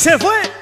¡Se fue!